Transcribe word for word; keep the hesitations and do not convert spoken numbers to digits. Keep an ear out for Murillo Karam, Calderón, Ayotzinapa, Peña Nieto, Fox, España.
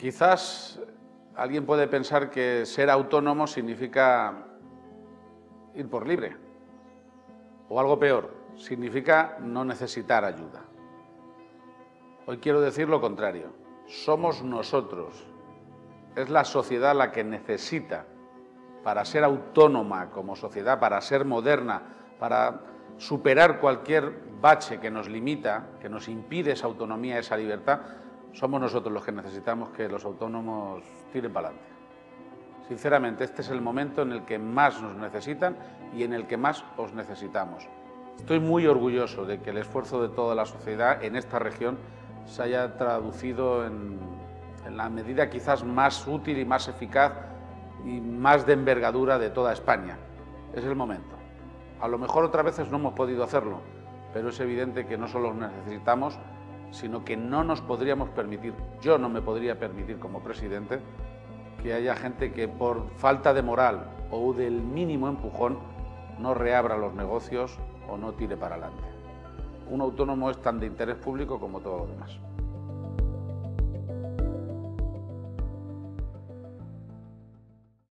Quizás alguien puede pensar que ser autónomo significa ir por libre, o algo peor, significa no necesitar ayuda. Hoy quiero decir lo contrario. Somos nosotros, es la sociedad la que necesita, para ser autónoma como sociedad, para ser moderna, para superar cualquier bache que nos limita, que nos impide esa autonomía, esa libertad, somos nosotros los que necesitamos que los autónomos tiren para adelante. Sinceramente, este es el momento en el que más nos necesitan y en el que más os necesitamos. Estoy muy orgulloso de que el esfuerzo de toda la sociedad en esta región se haya traducido en, en la medida quizás más útil y más eficaz y más de envergadura de toda España. Es el momento. A lo mejor otras veces no hemos podido hacerlo, pero es evidente que no solo nos necesitamos, sino que no nos podríamos permitir, yo no me podría permitir como presidente, que haya gente que por falta de moral o del mínimo empujón no reabra los negocios o no tire para adelante. Un autónomo es tan de interés público como todo lo demás.